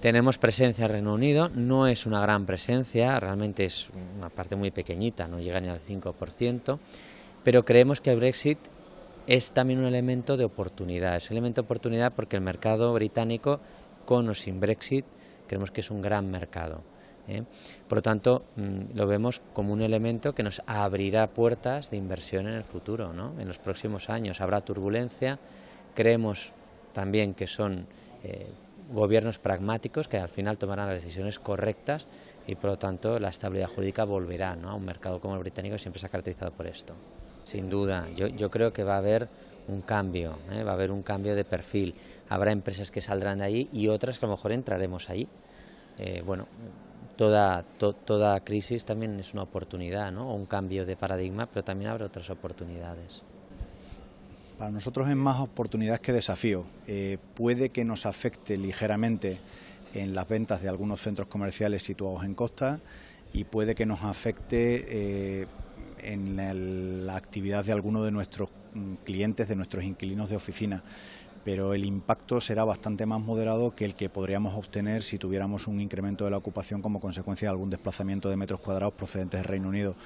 Tenemos presencia en Reino Unido, no es una gran presencia, realmente es una parte muy pequeñita, no llega ni al 5%, pero creemos que el Brexit es también un elemento de oportunidad, es un elemento de oportunidad porque el mercado británico, con o sin Brexit, creemos que es un gran mercado. Por lo tanto, lo vemos como un elemento que nos abrirá puertas de inversión en el futuro, ¿no? En los próximos años habrá turbulencia, creemos también que son gobiernos pragmáticos que al final tomarán las decisiones correctas y por lo tanto la estabilidad jurídica volverá, ¿no?, a un mercado como el británico que siempre se ha caracterizado por esto. Sin duda, yo creo que va a haber un cambio, va a haber un cambio de perfil, habrá empresas que saldrán de allí y otras que a lo mejor entraremos allí. Bueno, toda crisis también es una oportunidad, ¿no?, o un cambio de paradigma, pero también habrá otras oportunidades. Para nosotros es más oportunidad que desafío. Puede que nos afecte ligeramente en las ventas de algunos centros comerciales situados en costa y puede que nos afecte en la actividad de algunos de nuestros clientes, de nuestros inquilinos de oficina, pero el impacto será bastante más moderado que el que podríamos obtener si tuviéramos un incremento de la ocupación como consecuencia de algún desplazamiento de metros cuadrados procedentes del Reino Unido.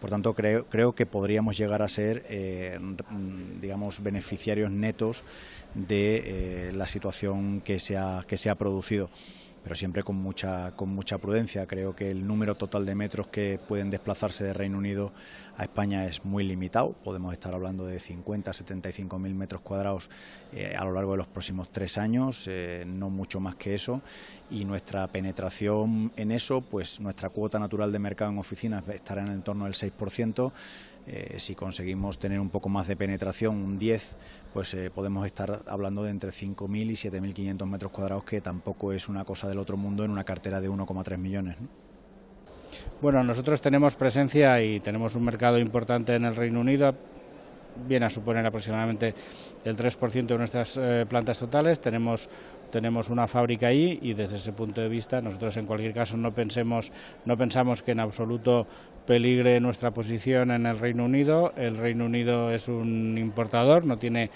Por tanto, creo que podríamos llegar a ser, digamos, beneficiarios netos de la situación que se ha producido, pero siempre con mucha prudencia. Creo que el número total de metros que pueden desplazarse de Reino Unido a España es muy limitado. Podemos estar hablando de 50 a 75 mil metros cuadrados a lo largo de los próximos 3 años, no mucho más que eso, y nuestra penetración en eso, pues nuestra cuota natural de mercado en oficinas estará en el entorno del 6%, si conseguimos tener un poco más de penetración, un 10, pues podemos estar hablando de entre 5.000 y 7.500 metros cuadrados, que tampoco es una cosa del otro mundo en una cartera de 1,3 millones, ¿no? Bueno, nosotros tenemos presencia y tenemos un mercado importante en el Reino Unido, viene a suponer aproximadamente el 3% de nuestras plantas totales. Tenemos una fábrica allí y desde ese punto de vista nosotros en cualquier caso no pensamos que en absoluto peligre nuestra posición en el Reino Unido. El Reino Unido es un importador, no tiene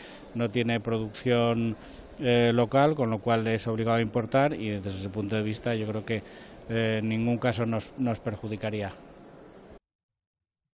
producción local, con lo cual es obligado a importar y desde ese punto de vista yo creo que en ningún caso nos perjudicaría.